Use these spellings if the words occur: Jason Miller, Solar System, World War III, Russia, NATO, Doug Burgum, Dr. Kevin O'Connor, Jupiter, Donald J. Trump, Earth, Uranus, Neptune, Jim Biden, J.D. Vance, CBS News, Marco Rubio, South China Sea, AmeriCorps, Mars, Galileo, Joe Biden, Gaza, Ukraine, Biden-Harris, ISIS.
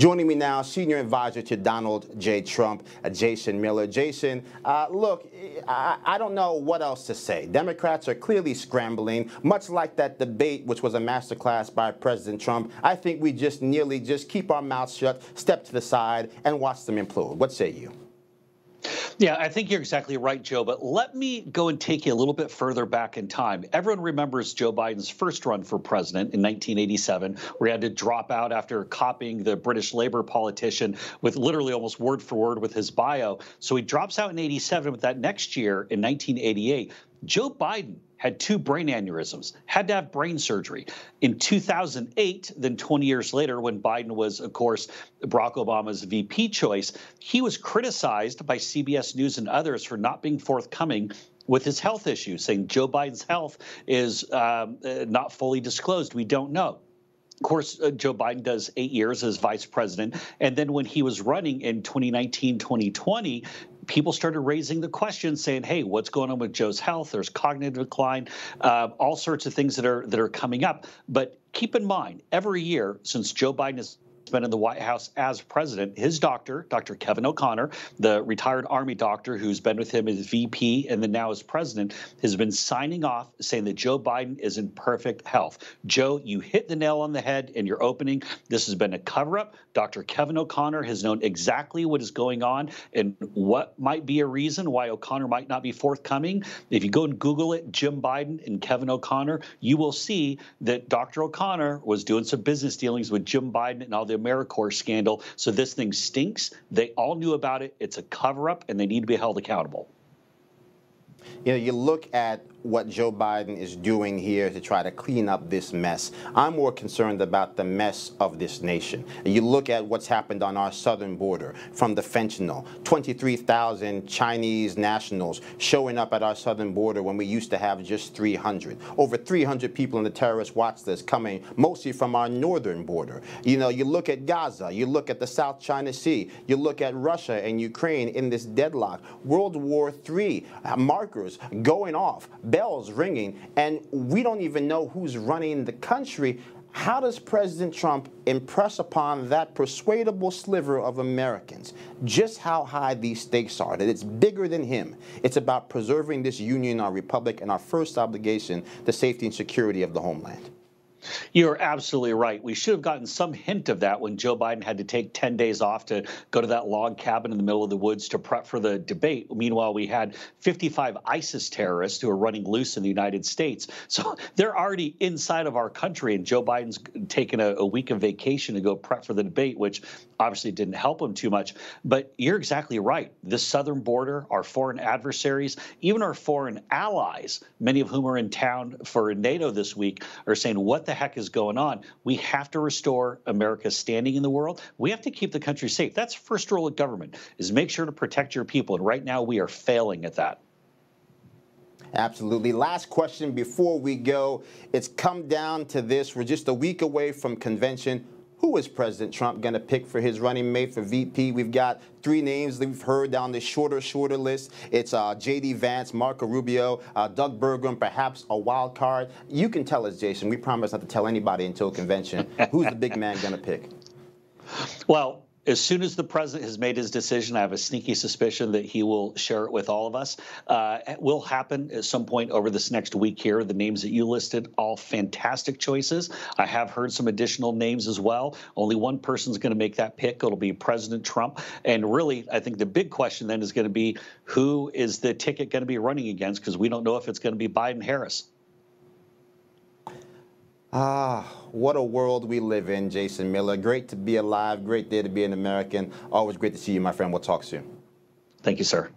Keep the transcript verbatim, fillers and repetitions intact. Joining me now, senior advisor to Donald J. Trump, Jason Miller. Jason, uh, look, I, I don't know what else to say. Democrats are clearly scrambling, much like that debate, which was a masterclass by President Trump. I think we just nearly just keep our mouths shut, step to the side, and watch them implode. What say you? Yeah, I think you're exactly right, Joe. But let me go and take you a little bit further back in time. Everyone remembers Joe Biden's first run for president in nineteen eighty-seven, where he had to drop out after copying the British Labour politician with literally almost word for word with his bio. So he drops out in eighty-seven, but that next year in nineteen eighty-eight, Joe Biden had two brain aneurysms, had to have brain surgery. In two thousand eight, then twenty years later, when Biden was, of course, Barack Obama's V P choice, he was criticized by C B S News and others for not being forthcoming with his health issues, saying Joe Biden's health is um, not fully disclosed. We don't know. Of course, uh, Joe Biden does eight years as vice president. And then when he was running in twenty nineteen, twenty twenty, people started raising the question saying, hey, what's going on with Joe's health? There's cognitive decline, uh, all sorts of things that are that are coming up. But keep in mind, every year since Joe Biden has been in the White House as president, his doctor, Doctor Kevin O'Connor, the retired Army doctor who's been with him as V P and then now as president, has been signing off saying that Joe Biden is in perfect health. Joe, you hit the nail on the head in your opening. This has been a cover-up. Doctor Kevin O'Connor has known exactly what is going on and what might be a reason why O'Connor might not be forthcoming. If you go and Google it, Jim Biden and Kevin O'Connor, you will see that Doctor O'Connor was doing some business dealings with Jim Biden and all the AmeriCorps scandal. So this thing stinks. They all knew about it. It's a cover-up, and they need to be held accountable. You know, you look at what Joe Biden is doing here to try to clean up this mess. I'm more concerned about the mess of this nation. You look at what's happened on our southern border, from the fentanyl, twenty-three thousand Chinese nationals showing up at our southern border when we used to have just three hundred. Over three hundred people on the terrorist watch list coming mostly from our northern border. You know, you look at Gaza, you look at the South China Sea, you look at Russia and Ukraine in this deadlock. World War Three markers going off, bells ringing, and we don't even know who's running the country. How does President Trump impress upon that persuadable sliver of Americans just how high these stakes are, that it's bigger than him? It's about preserving this union, our republic, and our first obligation, the safety and security of the homeland. You're absolutely right. We should have gotten some hint of that when Joe Biden had to take ten days off to go to that log cabin in the middle of the woods to prep for the debate. Meanwhile, we had fifty-five ISIS terrorists who are running loose in the United States. So they're already inside of our country, and Joe Biden's taken a, a week of vacation to go prep for the debate, which obviously didn't help him too much. But you're exactly right. The southern border, our foreign adversaries, even our foreign allies, many of whom are in town for NATO this week, are saying, what the the heck is going on? We have to restore America's standing in the world. We have to keep the country safe. That's first rule of government, is make sure to protect your people. And right now we are failing at that. Absolutely. Last question before we go. It's come down to this. We're just a week away from convention. Who is President Trump going to pick for his running mate for V P? We've got three names that we've heard down the shorter, shorter list. It's uh, J D Vance, Marco Rubio, uh, Doug Burgum, perhaps a wild card. You can tell us, Jason. We promise not to tell anybody until convention. Who's the big man going to pick? Well, as soon as the president has made his decision, I have a sneaky suspicion that he will share it with all of us. Uh, it will happen at some point over this next week here. The names that you listed, all fantastic choices. I have heard some additional names as well. Only one person's going to make that pick. It'll be President Trump. And really, I think the big question then is going to be, who is the ticket going to be running against? Because we don't know if it's going to be Biden-Harris. Ah, what a world we live in, Jason Miller. Great to be alive. Great day to be an American. Always great to see you, my friend. We'll talk soon. Thank you, sir.